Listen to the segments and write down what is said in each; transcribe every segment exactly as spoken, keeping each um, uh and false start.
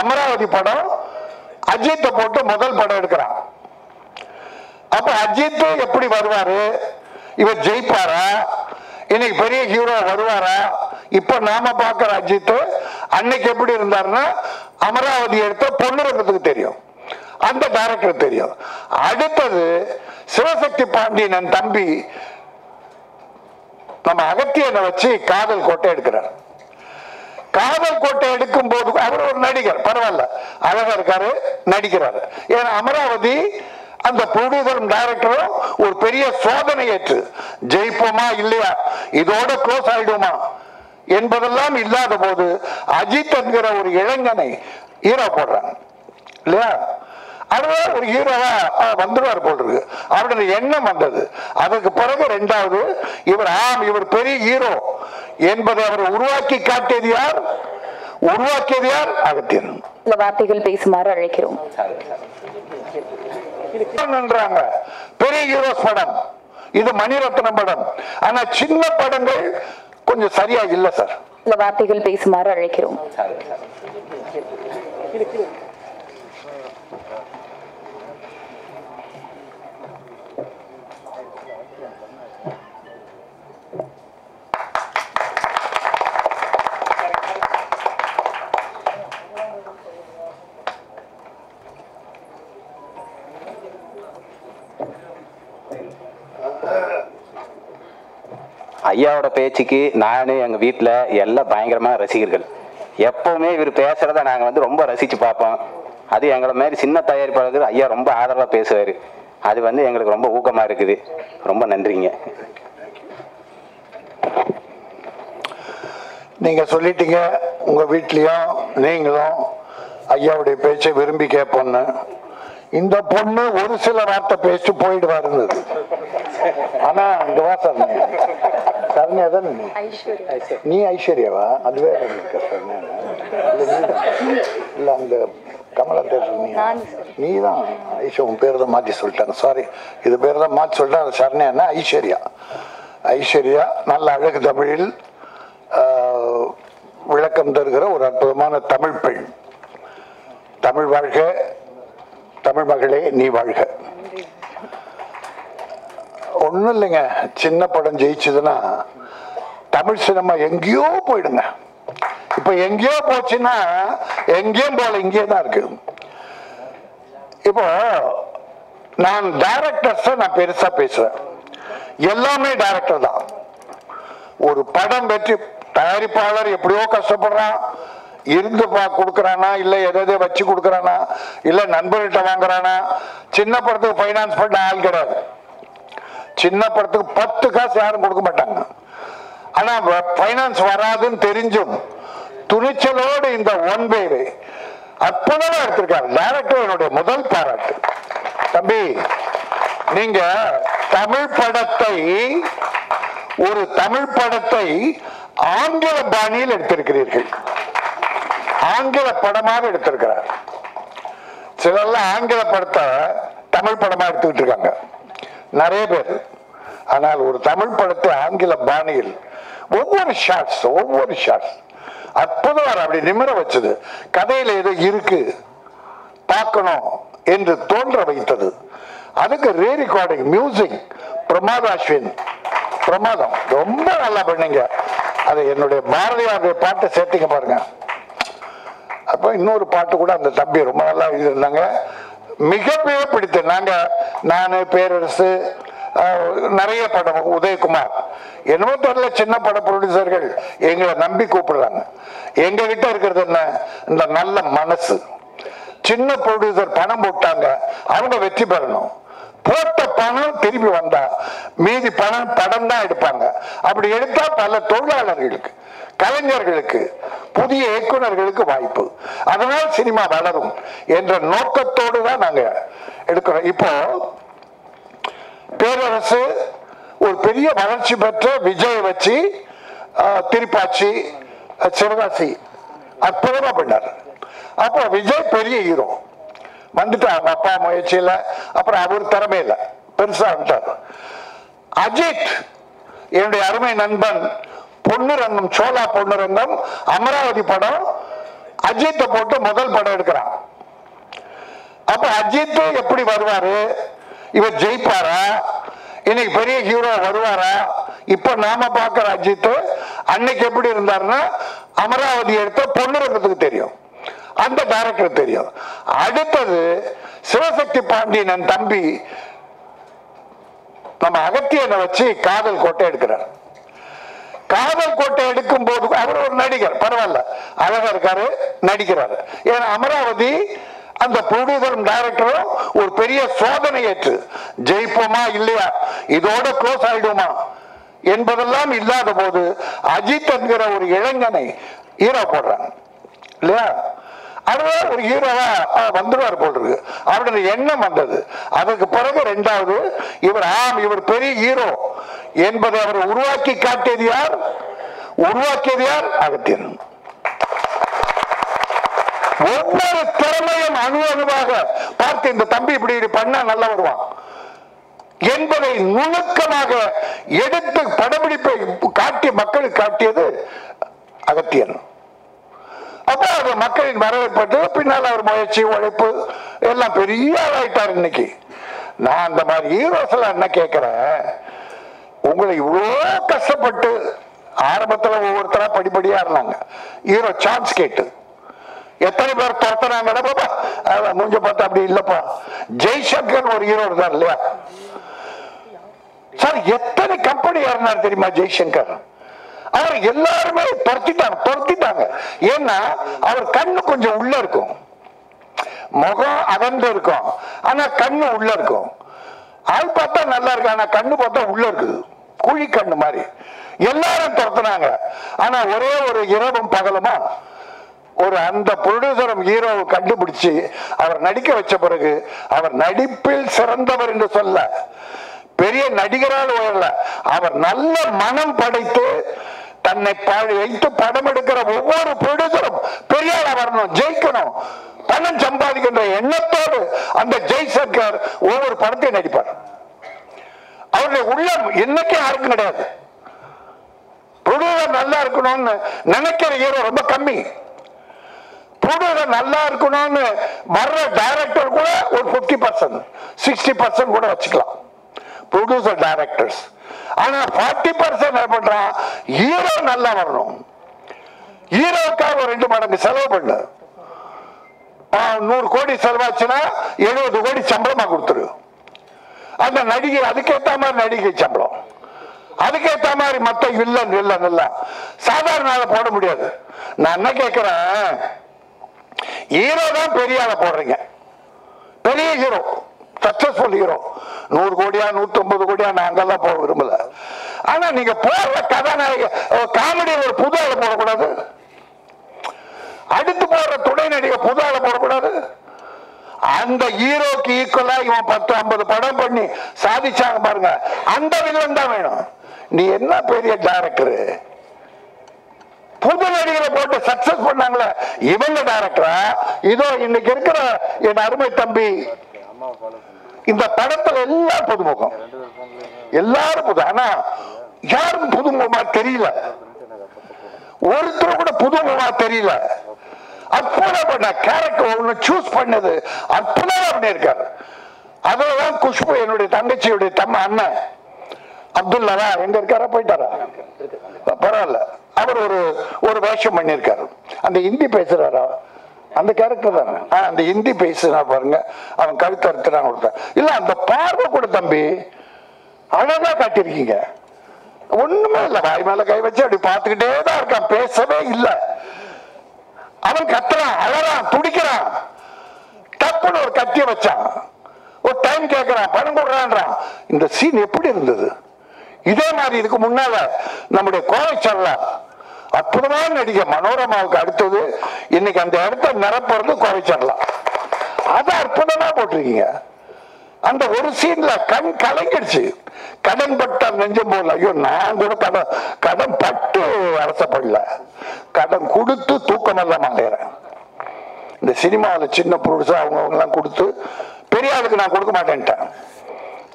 அமராவதி படம் அஜித்தை போட்டு முதல் படம் எடுக்கிறான். அப்ப அஜித் எப்படி வருவாரு, இவர் ஜெயிப்பாரா, இன்னைக்கு பெரிய ஹீரோ வருவாரா? இப்ப நாம பாக்குற அஜித் அன்னைக்கு எப்படி இருந்தாருன்னா அமராவதி எடுத்த பொண்ணுரங்கத்துக்கு தெரியும், அந்த டைரக்டர் தெரியும். அடுத்தது சிவசக்தி பாண்டியன் தம்பி நம்ம அகத்தியனை வச்சு காதல் கோட்டை எடுக்கிறார். காதல் கோட்டை எடுக்கும் போது அவர் ஒரு நடிகர், பரவாயில்ல, அழகா இருக்காரு, நடிக்கிறாரு. ஏன்னா அமராவதி அந்த ப்ரொடியூசரும் டைரக்டரும் ஒரு பெரிய சோதனை ஏற்று ஜெயிப்போமா இல்லையா, இதோட க்ளோஸ் ஆயிடுமா என்பதெல்லாம் இல்லாத போது அஜித் என்கிற ஒரு இளைஞனை ஹீரோ போடுறாங்க இல்லையா. அதுவே ஒரு ஹீரோவா வந்துடுவார் போல் இருக்கு அவருடைய எண்ணம் வந்தது. அதுக்கு பிறகு ரெண்டாவது இவர் ஆம் இவர் பெரிய ஹீரோ என்பதை அவர் உருவாக்கி காட்டியது யார், உருவாக்கியது யார், அகத்தியன். இந்த வார்த்தைகள் பேசுமாறு அழைக்கிறோம். பெரிய ஹீரோஸ் படம் இது, மணிரத்னம் படம். ஆனா சின்ன படங்கள் கொஞ்சம் சரியா இல்ல சார். இந்த வார்த்தைகள் பேசுமாறு அழைக்கிறோம். ஐயாவோட பேச்சுக்கு நானு எங்க வீட்டுல எல்லாம் பயங்கரமா ரசிகர்கள். எப்பவுமே இவர் பேசுறத நாங்க வந்து ரொம்ப ரசிச்சு பார்ப்போம். அது எங்களை மாதிரி சின்ன தயாரிப்பாளர்கள் ஐயா ரொம்ப ஆதரவா பேசுவாரு. அது வந்து எங்களுக்கு ரொம்ப ஊக்கமா இருக்குது. ரொம்ப நன்றிங்க. நீங்க சொல்லிட்டீங்க உங்க வீட்லயும் நீங்களும் ஐயாவுடைய பேச்சை விரும்பி கேட்போன்னு. இந்த பொண்ணு ஒரு சில வார்த்தை பேசிட்டு போயிடுவாருன்னு. ஆனா இந்த வாசம் நீ ஐஸ்வர்யாவா, அதுவே இல்ல அந்த கமலா தேட்டர் நீ தான் ஐஸ்வர்யா. உன் பேர் தான் மாற்றி சொல்லிட்டாங்க, சாரி, இது பேர் தான் மாற்றி சொல்லிட்டேன். அது சரண்யானா ஐஸ்வர்யா. ஐஸ்வர்யா நல்ல அழகு தமிழில் விளக்கம் தருகிற ஒரு அற்புதமான தமிழ் பெண். தமிழ் வாழ்க, தமிழ் மகளே நீ வாழ்க. ஒன்றும் இல்லைங்க, சின்ன படம் ஜெயிச்சதுன்னா தமிழ் சினிமா எங்கேயோ போயிடுங்க. இப்போ எங்கேயோ போச்சுன்னா எங்கேயும் போல இங்கே தான் இருக்கு. இப்போ நான் டைரக்டர்ஸை நான் பெருசாக பேசுவேன். எல்லாமே டைரக்டர் தான். ஒரு படம் வெற்றி தயாரிப்பாளர் எப்படியோ கஷ்டப்படுறான், இருந்து கொடுக்குறானா, இல்லை எதாவது வச்சு கொடுக்குறானா, இல்லை நண்பர்கிட்ட வாங்குறானா. சின்ன படத்துக்கு ஃபைனான்ஸ் பண்ண ஆள் கிடையாது. சின்ன படத்துக்கு பத்து காசு யாரும் கொடுக்க மாட்டாங்க. ஆனா ஃபைனான்ஸ் வராதுன்னு தெரிஞ்சும் துணிச்சலோடு இந்த ஒன் பேரு அற்புதமா எடுத்திருக்காரு. டைரக்டரோட முதல் பாராட்டு. தம்பி, நீங்க தமிழ் படத்தை ஒரு தமிழ் படத்தை ஆங்கில பாணியில் எடுத்திருக்கிறீர்கள். ஆங்கில படமாக எடுத்திருக்கிறார். சிலர்லாம் ஆங்கில படத்தை தமிழ் படமா எடுத்துக்கிட்டு இருக்காங்க நிறைய பேர். ஆனால் ஒரு தமிழ் படத்தை ஆங்கில பாணியில் ஒவ்வொரு ஷாட்ஸ் ஒவ்வொரு ஷாட்ஸ் அற்புதமாக அப்படி நிமிர வச்சது. கதையில் ஏதோ இருக்கு, பார்க்கணும் என்று தோன்ற வைத்தது. அதுக்கு ரீ ரெக்கார்டிங் மியூசிக் பிரமாத அஸ்வின் பிரமாதம் ரொம்ப நல்லா பண்ணீங்க. அது என்னுடைய பாரதியாருடைய பாட்டை சேர்த்திங்க பாருங்க. அப்போ இன்னொரு பாட்டு கூட அந்த தம்பி ரொம்ப நல்லா இருந்தாங்க, மிகப்பெரிய பிடித்த. நாங்க நானு பேரரசு நிறைய படம் உதயகுமார் என்னவோ தெரியல சின்ன பட ப்ரொடியூசர்கள் எங்களை நம்பி கூப்பிடுறாங்க. எங்ககிட்ட இருக்கிறது என்ன, இந்த நல்ல மனசு. சின்ன ப்ரொடியூசர் பணம் போட்டாங்க, அவங்க வெற்றி பெறணும். போட்ட பணம் திரும்பி வந்தா மீதி பணம் படம் தான் எடுப்பாங்க. அப்படி எடுத்தா பல தொழிலாளர்களுக்கு, கலைஞர்களுக்கு, புதிய இயக்குநர்களுக்கு வாய்ப்பு. அதனால் சினிமா வளரும் என்ற நோக்கத்தோடு தான் நாங்க எடுக்கிறோம். இப்போ பேரரசு ஒரு பெரிய வளர்ச்சி பெற்ற விஜய் வச்சு திருப்பாச்சி சிவகாசி அற்புதமா பண்ணார். அப்போ விஜய் பெரிய ஹீரோ வந்துட்டு அவங்க அப்பா முயற்சியில அப்புறம் அவர் திறமையில பெருசா வந்துட்டார். அஜித் என்னுடைய அருமை நண்பன், பொன்னுரங்கம், சோழா பொன்னுரங்கம், அமராவதி படம் அஜித்தை போட்டு முதல் படம் எடுக்கிறான். அப்ப அஜித் எப்படி வருவாரு, இவர் ஜெயிப்பாரா, இன்னைக்கு பெரிய ஹீரோ வருவாரா? இப்ப நாம பாக்குற அஜித் அன்னைக்கு எப்படி இருந்தாருன்னா, அமராவதி எடுத்த பொன்னுரங்கத்துக்கு தெரியும், அந்த டைரக்டர் தெரியும். அடுத்தது சிவசக்தி பாண்டியன் தம்பி நம்ம அகத்தியனை வச்சு காதல் கோட்டை எடுக்கிறார். காதல் கோட்டை எடுக்கும் போது அவர் ஒரு நடிகர், பரவாயில்ல, அழகா இருக்காரு, நடிக்கிறாரு. ஏன்னா அமராவதி அந்த ப்ரொடியூசரும் டைரக்டரும் ஒரு பெரிய சோதனை ஏற்று, ஜெயிப்போமா இல்லையா, இதோட க்ளோஸ் ஆயிடுமா என்பதெல்லாம் இல்லாத போது அஜித் என்கிற ஒரு இளைஞனை ஹீரோ போடுறாங்க இல்லையா. அதுதான் ஒரு ஹீரோவா வந்துடுவார் போல் இருக்கு அவருடைய எண்ணம் வந்தது. அதுக்கு பிறகு ரெண்டாவது இவர் ஆம் இவர் பெரிய ஹீரோ என்பதை அவர் உருவாக்கி காட்டியது யார்? உருவாக்கியது யார்? அகத்தியன். ஒவ்வொரு திறமையும் அனுபவமாக பார்த்து இந்த தம்பி இப்படி பண்ணா நல்லா வருவான் என்பதை நுணுக்கமாக எடுத்து படப்பிடிப்பை காட்டி மக்களுக்கு காட்டியது அகத்தியன். அப்ப அவர் மக்களின் வரவேற்பட்டு பின்னால் அவர் முயற்சி உழைப்பு எல்லாம் பெரிய ஆளாயிட்டார். இன்னைக்கு நான் அந்த மாதிரி ஹீரோஸ்ல என்ன கேட்கிறேன், உங்களை இவ்வளோ கஷ்டப்பட்டு ஆரம்பத்தில் ஒவ்வொருத்தரா படிப்படியா இருந்தாங்க ஹீரோ சான்ஸ் கேட்டு எத்தனை பேர் துரத்துறாங்கடா மூஞ்ச பார்த்தா அப்படி இல்லப்பா. ஜெய்சங்கர் ஒரு ஹீரோ இருந்தார் இல்லையா சார், எத்தனை கம்பெனி ஏறினார் தெரியுமா ஜெய்சங்கர்? அவர் எல்லாருமே துரத்திட்டாங்க துரத்திட்டாங்க ஏன்னா அவர் கண்ணு கொஞ்சம் உள்ள இருக்கும், முகம் அகன்று இருக்கும், ஆனா கண்ணு உள்ள இருக்கும். ஆள் பார்த்தா நல்லா இருக்கு, ஆனா கண்ணு பார்த்தா உள்ள இருக்குது, குழி கண்ணு மாதிரி. எல்லாரும் துரத்துனாங்க, ஆனா ஒரே ஒரு இரவும் பகலுமா ஒரு அந்த ப்ரொடியூசரும் ஹீரோவை கண்டுபிடிச்சு அவர் நடிக்க வச்ச பிறகு அவர் நடிப்பில் சிறந்தவர் என்று சொல்ல பெரிய நடிகரால் உயரல, அவர் நல்ல மனம் படைத்து தன்னை வைத்து படம் எடுக்கிற ஒவ்வொரு ப்ரொடியூசரும் பெரியால வரணும், ஜெயிக்கணும், பணம் சம்பாதிக்கின்ற எண்ணத்தோடு அந்த ஜெய்சங்கர் ஒவ்வொரு படத்தையும் நடிப்பார். அவருடைய உள்ளம் இன்னைக்கு யாருக்கும் கிடையாது. ப்ரொடியூசர் நல்லா இருக்கணும்னு நினைக்கிற ஹீரோ ரொம்ப கம்மி. ப்ரொடியூசர் நல்லா இருக்கணும்னு வர்ற டைரக்டர் கூட ஒரு பிப்டி பர்சன்ட் சிக்ஸ்டி பர்சன்ட் கூட வச்சுக்கலாம் producer directors. ஆனா நாற்பது சதவீதம் என்ன பண்றான், ஹீரோ நல்லா வரணும், ஹீரோக்காக ஒரு ரெண்டு மடங்கு செலவு பண்ணு, நூறு கோடி செலவாச்சுன்னா எழுபது கோடி சம்பளமா கொடுத்துரு, அந்த நடிகை அதுக்கேற்ற மாதிரி நடிகை சம்பளம், அதுக்கேற்ற மாதிரி மத்த வில்லன் வில்லன் இல்ல சாதாரண போட முடியாது. நான் என்ன கேட்கிறேன், ஹீரோ தான் பெரிய ஆளை போடுறீங்க, பெரிய ஹீரோ சக்சஸ்ஃபுல் ஹீரோ, நூறு கோடியா நூத்தி ஒன்பது கோடியா நான் அங்கெல்லாம் போக விரும்பல. ஆனா நீங்க போடுற கதாநாயக காமெடி ஒரு புது ஆளை போடக்கூடாது, அடுத்து போடுற துணை நடிகை புது ஆளை போடக்கூடாது. அந்த ஹீரோக்கு ஈக்குவலா இவன் பத்து ஐம்பது படம் பண்ணி சாதிச்சாங்க பாருங்க, அந்த வில்லன் தான் வேணும். நீ என்ன பெரிய டைரக்டரு, புது நடிகரை போட்டு சக்சஸ் பண்ணாங்களே இவங்க டைரக்டரா? இதோ இன்னைக்கு இருக்கிற என் அருமை தம்பி இந்த படத்துல எல்லாரும் புதுமுகம், எல்லாரும் புது, ஆனா யாரும் புதுமுகமா தெரியல, ஒருத்தர் கூட புதுமுகமா தெரியல. அற்புதம் பண்ண கேரக்டர் ஒண்ணு சூஸ் பண்ணது அற்புதம் பண்ணிருக்காரு. அதுலதான் குஷ்பு என்னுடைய தங்கச்சியுடைய தம்ம அண்ணன் அப்துல்லா எங்க இருக்காரா போயிட்டாரா, பரவாயில்ல, அவர் ஒரு ஒரு வேஷம் பண்ணிருக்காரு. அந்த ஹிந்தி பேசுறாரா அந்த கேரக்டர் தானே, அந்த ஹிந்தி பேசுனா பாருங்க அவன் கழுத்து அறுத்து நான் கொடுத்தேன் இல்ல, அந்த பார்வை கூட தம்பி அழகா காட்டியிருக்கீங்க. ஒண்ணுமே இல்லை, வாய் மேல கை வச்சு அப்படி பார்த்துக்கிட்டே தான் இருக்கான், பேசவே இல்லை. அவன் கத்துறான், அழறான், துடிக்கிறான், தப்புன்னு ஒரு கத்திய வச்சான், ஒரு டைம் கேட்கறான், பணம் கொடுறான்றான். இந்த சீன் எப்படி இருந்தது? இதே மாதிரி இதுக்கு முன்னால நம்முடைய கோவை சொல்லலாம் அற்புதமான நடிகை மனோரமாவுக்கு அடுத்தது இன்னைக்கு அந்த இடத்த நிரப்புறது குறைச்சிடலாம், அது அற்புதமா போட்டிருக்கீங்க. அந்த ஒரு சீன்ல கண் கலங்கிடுச்சு, கடன் பட்ட நெஞ்சம் போல. ஐயோ நான் கூட கடன் கடன் பட்டு அரசப்படல, கடன் கொடுத்து தூக்கமெல்லாம் மாட்டேறேன். இந்த சினிமாவில் சின்ன ப்ரொடியூசர் அவங்க அவங்கெல்லாம் கொடுத்து பெரிய ஆளுக்கு நான் கொடுக்க மாட்டேன்ட்டேன்.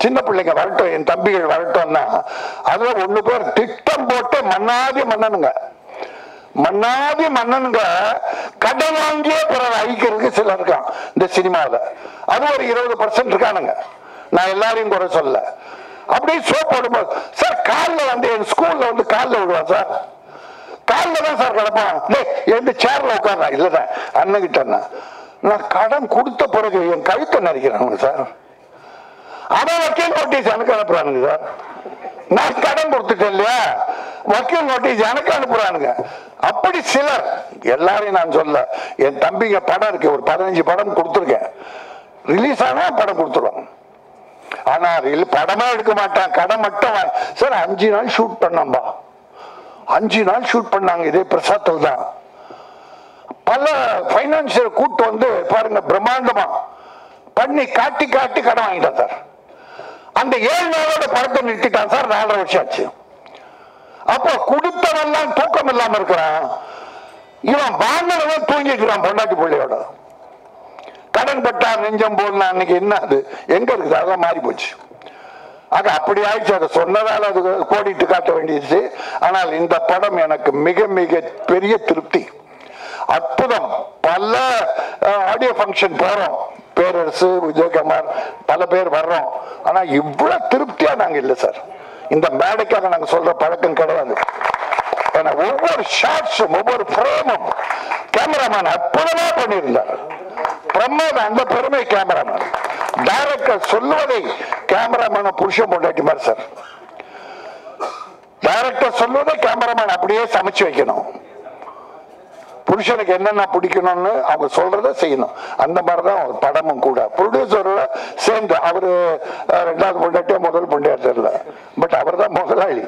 சின்ன பிள்ளைங்க வரட்டும், என் தம்பிகள் வரட்டும்னா அதுல ஒண்ணு பேர் திட்டம் போட்டு மண்ணாதி மன்னனுங்க மன்னாதி மன்னனுங்க கடன் வாங்கியே பிறர் அழிக்கிறதுக்கு சில இருக்கான் இந்த சினிமாவில். அது ஒரு இருபது பர்சன்ட் இருக்கானுங்க. நான் எல்லாரையும் குறை சொல்ல. அப்படியே சோப் போடும்போது சார் காலில் வந்து என் ஸ்கூலில் வந்து காலில் விடுவான் சார், காலில் தான் சார் கிடப்பான். எந்த சேரில் உட்கார்றான் இல்லைண்ணா அண்ணன்கிட்டண்ணா நான் கடன் கொடுத்த பிறகு என் கழுத்தை நடிக்கிறானுங்க சார். அவன் வக்கீல் நோட்டீஸ் எனக்கு அனுப்புறானுங்க சார். நான் கடன் கொடுத்துட்டேன் இல்லையா, வக்கீல் நோட்டீஸ் எனக்கு அனுப்புறானுங்க. அப்படி சிலர், எல்லாரையும் நான் சொல்ல. என் தம்பிங்க படம் இருக்கு, ஒரு பதினஞ்சு படம் கொடுத்துருக்கேன். ரிலீஸ் ஆனா படம் கொடுத்துருவாங்க. ஆனா படமா எடுக்க மாட்டான், கடன் மட்டும். சார் அஞ்சு நாள் ஷூட் பண்ணாம்பா, அஞ்சு நாள் ஷூட் பண்ணாங்க. இதே பிரசாத்தில் தான் பல பைனான்சியர் கூட்டு வந்து பாருங்க பிரம்மாண்டமா பண்ணி காட்டி காட்டி கடன் வாங்கிட்டான் சார். அந்த ஏழு நாளோட படத்தை நிறுத்திட்டான் சார். நாலரை வருஷம் ஆச்சு. அப்போ கொடுத்தவெல்லாம் தூக்கம் இல்லாம இருக்கிறான். இவன் வாங்கினவன் தூங்கிக்கிறான் பொண்டாட்டி பிள்ளையோட. கடன் பட்டா நெஞ்சம் போடலாம். அன்னைக்கு என்ன அது எங்க இருக்குது? அதெல்லாம் மாறி போச்சு. ஆக அப்படி ஆயிடுச்சு. அதை சொன்னதால அது கோடிட்டு காட்ட வேண்டியது. ஆனால் இந்த படம் எனக்கு மிக மிக பெரிய திருப்தி, அற்புதம். பல ஆடியோ ஃபங்க்ஷன் போறோம், பேரரசு, விஜயகுமார், பல பேர் வர்றோம். ஆனா இவ்வளவு திருப்தியா நாங்க இல்லை சார். இந்த மேடைக்காக நாங்க சொல்ற பழக்கம் கிடையாது. ஏன்னா ஒவ்வொரு ஷாட்ஸும் ஒவ்வொரு ஃப்ரேமும் கேமராமேன் அற்புதமா பண்ணியிருந்தார். பிரமாத அந்த பெருமை கேமராமேன். டைரக்டர் சொல்லுவதை கேமராமேன புருஷன் கொண்டாட்டிமார் சார். டைரக்டர் சொல்லுவதை கேமராமேன் அப்படியே சமைச்சு வைக்கணும். புருஷனுக்கு என்னென்ன பிடிக்கணும்னு அவங்க சொல்றத செய்யணும். அந்த மாதிரிதான் படமும் கூட. ப்ரொடியூசரோட சேர்ந்து அவரு ரெண்டாவது பொண்டாட்டியா முதல் பொண்டாட்டி தெரியல, பட் அவர் தான் முதலாளி.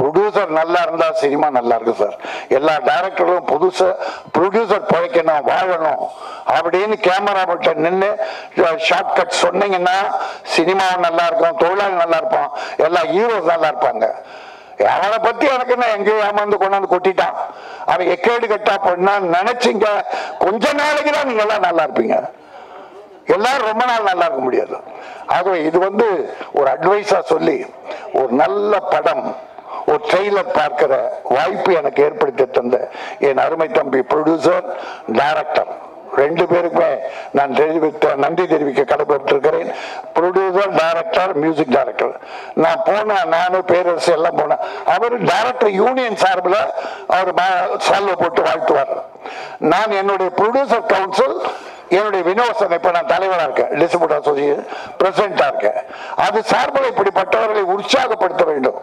ப்ரொடியூசர் நல்லா இருந்தா சினிமா நல்லா இருக்கு சார். எல்லா டைரக்டரும் புதுசா ப்ரொடியூசர் பழைக்கணும், வாழணும் அப்படின்னு கேமரா பட்ட நின்று ஷார்ட் கட் சொன்னீங்கன்னா சினிமாவும் நல்லா இருக்கும், தொழிலாளி நல்லா இருப்பான், எல்லா ஹீரோஸ் நல்லா இருப்பாங்க. அவனை பத்தி எனக்கு என்ன எங்கேயும் ஏமாந்து கொண்டாந்து கொட்டிட்டான். அவன் எக்கேடு கட்டா பண்ணான்னு நினைச்சிங்க. கொஞ்ச நாளைக்கு தான் நீங்க எல்லாம் நல்லா இருப்பீங்க. எல்லாரும் ரொம்ப நாள் நல்லா இருக்க முடியாது. ஆகவே இது வந்து ஒரு அட்வைஸா சொல்லி, ஒரு நல்ல படம், ஒரு ட்ரெய்லர் பார்க்கிற வாய்ப்பு எனக்கு ஏற்படுத்தி தந்த என் அருமை தம்பி ப்ரொடியூசர், டைரக்டர் ரெண்டு பேருக்குமே நான் தெரிவித்த நன்றி தெரிவிக்க கடமைப்பட்டிருக்கிறேன். Producer, director, music director. நான் போன நானும் பேரரசு எல்லாம் போனேன். அவர் டைரக்டர் யூனியன் சார்பில் அவர் சால்வை போட்டு வாழ்த்துவார். நான் என்னுடைய ப்ரொடியூசர் கவுன்சில், என்னுடைய வினோசன், இப்போ நான் தலைவராக இருக்கேன், டிஸ்ட்ரிபியூட் அசோசியேஷன் பிரசிடண்டாக இருக்கேன், அது சார்பில் இப்படிப்பட்டவர்களை உற்சாகப்படுத்த வேண்டும்.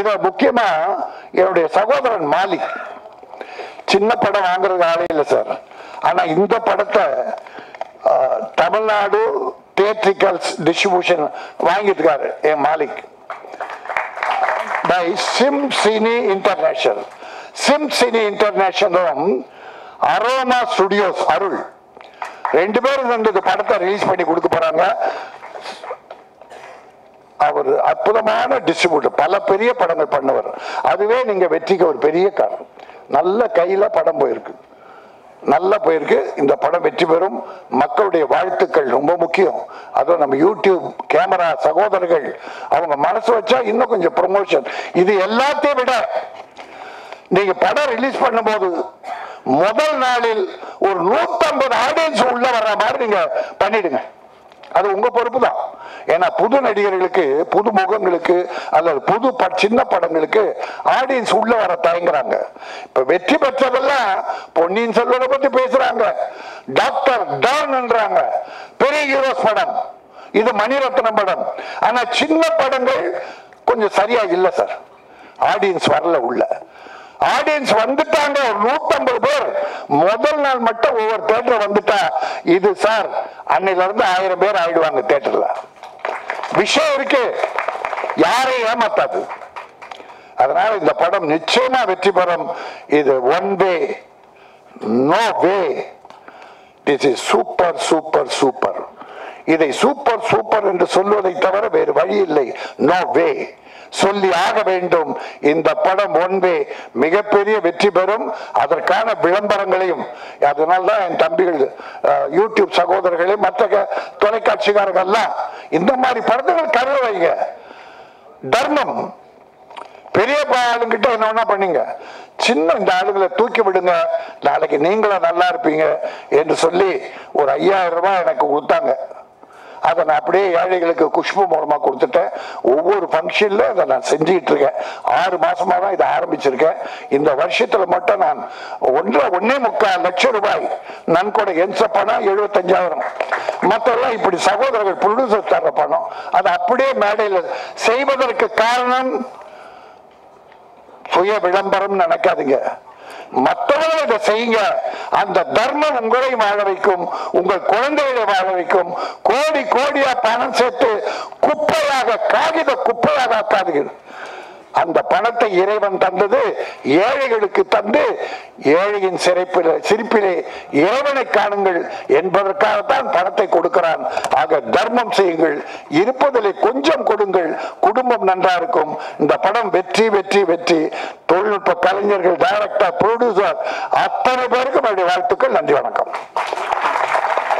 இதை முக்கியமாக என்னுடைய சகோதரன் மாலிக். சின்ன படம் வாங்குறது ஆளே இல்லை சார். ஆனா இந்த படத்தை தமிழ்நாடு தியேட்ரிகல்ஸ் டிஸ்ட்ரிபியூஷன் வாங்கிட்டுக்காரு என் Malik by Sim Cine International. Sim Cine இன்டர்நேஷனலும் அரோமா ஸ்டுடியோஸ், அருள் ரெண்டு பேரும் வந்து படத்தை ரிலீஸ் பண்ணி கொடுக்க போறாங்க. அவர் அற்புதமான டிஸ்ட்ரிபியூட்டர், பல பெரிய படங்கள் பண்ணுவார். அதுவே நீங்க வெற்றிக்கு ஒரு பெரிய காரணம். நல்ல கையில படம் போயிருக்கு, நல்லா போயிருக்கு. இந்த படம் வெற்றி பெறும். மக்களுடைய வாழ்த்துக்கள் ரொம்ப முக்கியம். அதுவும் நம்ம யூடியூப் கேமரா சகோதரர்கள் அவங்க மனசு வச்சா இன்னும் கொஞ்சம் ப்ரொமோஷன். இது எல்லாத்தையும் விட நீங்க படம் ரிலீஸ் பண்ணும்போது முதல் நாளில் ஒரு நூற்றம்பது ஆடியன்ஸ் உள்ள வர்ற மாதிரி நீங்க பண்ணிடுங்க. அது உங்க பொறுப்பு தான். ஏன்னா புது நடிகர்களுக்கு, புது முகங்களுக்கு, அல்லது புது சின்ன படங்களுக்கு ஆடியன்ஸ் உள்ள வர தயங்குறாங்க. இப்ப வெற்றி பெற்றதெல்லாம் பொன்னியின் செல்வனை பத்தி பேசுறாங்க, டாக்டர் டான்ன்றாங்க, பெரிய ஹீரோஸ் படம், இது மணிரத்னம் படம். ஆனா சின்ன படங்கள் கொஞ்சம் சரியா இல்லை சார். ஆடியன்ஸ் வரல உள்ள. ஆடியன்ஸ் வந்துட்டாங்க ஒரு நூற்றம்பது பேர் முதல் நாள் மட்டும் ஒவ்வொரு தியேட்டர் வந்துட்டா இது சார் அன்னையில இருந்து ஆயிரம் பேர் ஆயிடுவாங்க தியேட்டர்ல. விஷயம் இருக்கு, யாரையும் ஏமாத்தாது. அதனால இந்த படம் நிச்சயமா வெற்றி பெறும். இது one way, no way. This is super super super. இதை சூப்பர் சூப்பர் என்று சொல்வதை தவிர வேறு வழி இல்லை. நோ வே சொல்லி ஆக வேண்டும். இந்த படம் ஒன்றே மிகப்பெரிய வெற்றி பெறும். அதற்கான விளம்பரங்களையும், அதனால்தான் என் தம்பிகள் யூடியூப் சகோதரர்களையும் மற்ற தொலைக்காட்சிக்காரர்கள்லாம் இந்த மாதிரி படங்கள் கருத வைங்க. தர்மம் பெரியப்பா ஆளுங்கிட்ட என்ன வேணா பண்ணீங்க, சின்ன இந்த ஆளுங்களை தூக்கி விடுங்க, நாளைக்கு நீங்களும் நல்லா இருப்பீங்க என்று சொல்லி ஒரு ஐயாயிரம் ரூபாய் எனக்கு கொடுத்தாங்க. அதை நான் அப்படியே ஏழைகளுக்கு குஷ்பு மூலமாக கொடுத்துட்டேன். ஒவ்வொரு ஃபங்க்ஷனில் அதை நான் செஞ்சுக்கிட்டு இருக்கேன். ஆறு மாசமாக தான் இதை ஆரம்பிச்சிருக்கேன். இந்த வருஷத்தில் மட்டும் நான் ஒன்றரை ஒன்னே முக்கால் லட்சம் ரூபாய் நன்கொடை எந்த பணம் எழுபத்தஞ்சாயிரம், மற்றெல்லாம் இப்படி சகோதரர்கள் ப்ரொடியூசர் தர பணம் அதை அப்படியே மேடையில் செய்வதற்கு காரணம் சுய விளம்பரம் நினைக்காதீங்க. மற்றவர்கள் இதை செய்யுங்க, அந்த தர்மம் உங்களை வாழ வைக்கும், உங்கள் குழந்தைகளை வாழ வைக்கும். கோடி கோடியா பணம் சேர்த்து குப்பையாக காகித குப்பையாக ஆக்காதீர்கள். அந்த பணத்தை இறைவன் தந்தது ஏழைகளுக்கு தந்து ஏழையின் சிரிப்பிலே சிரிப்பிலே இறைவனை காணுங்கள் என்பதற்காகத்தான் பணத்தை கொடுக்கிறான். ஆக தர்மம் செய்யுங்கள், இருப்பதிலே கொஞ்சம் கொடுங்கள், குடும்பம் நன்றா இருக்கும். இந்த படம் வெற்றி வெற்றி வெற்றி. தொழில்நுட்ப கலைஞர்கள், டைரக்டர், ப்ரொடியூசர் அத்தனை பேருக்கும் என்னுடைய வாழ்த்துக்கள். நன்றி, வணக்கம்.